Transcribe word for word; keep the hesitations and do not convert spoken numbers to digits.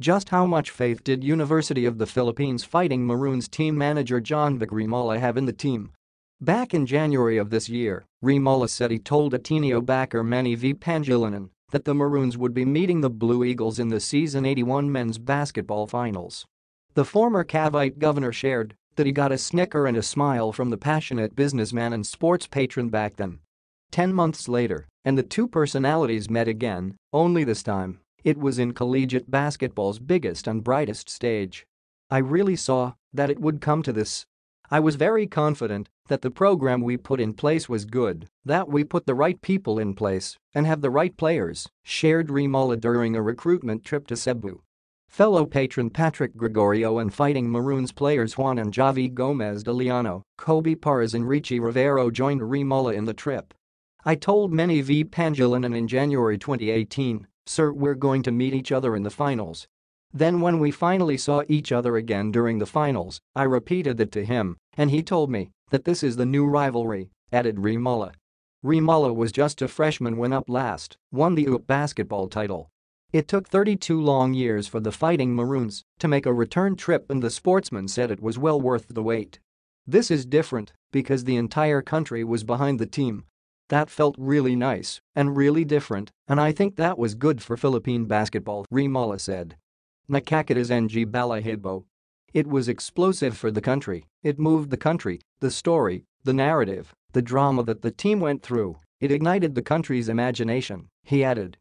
Just how much faith did University of the Philippines Fighting Maroons team manager Jonvic Remulla have in the team? Back in January of this year, Remulla said he told Ateneo backer Manny V. Pangilinan that the Maroons would be meeting the Blue Eagles in the Season eighty-one men's basketball finals. The former Cavite governor shared that he got a snicker and a smile from the passionate businessman and sports patron back then. Ten months later, and the two personalities met again, only this time it was in collegiate basketball's biggest and brightest stage. I really saw that it would come to this. I was very confident that the program we put in place was good, that we put the right people in place and have the right players, shared Remulla during a recruitment trip to Cebu. Fellow patron Patrick Gregorio and Fighting Maroons players Juan and Javi Gomez de Liano, Kobe Paras and Ricci Rivero joined Remulla in the trip. I told Manny V. Pangilinan in January twenty eighteen, "Sir, we're going to meet each other in the finals." Then when we finally saw each other again during the finals, I repeated that to him, and he told me that this is the new rivalry, added Remulla. Remulla was just a freshman when up last, won the U A A P basketball title. It took thirty-two long years for the Fighting Maroons to make a return trip, and the sportsman said it was well worth the wait. This is different because the entire country was behind the team. That felt really nice and really different, and I think that was good for Philippine basketball, Remulla said. Nakakatas ng Balahibo. It was explosive for the country, it moved the country, the story, the narrative, the drama that the team went through, it ignited the country's imagination, he added.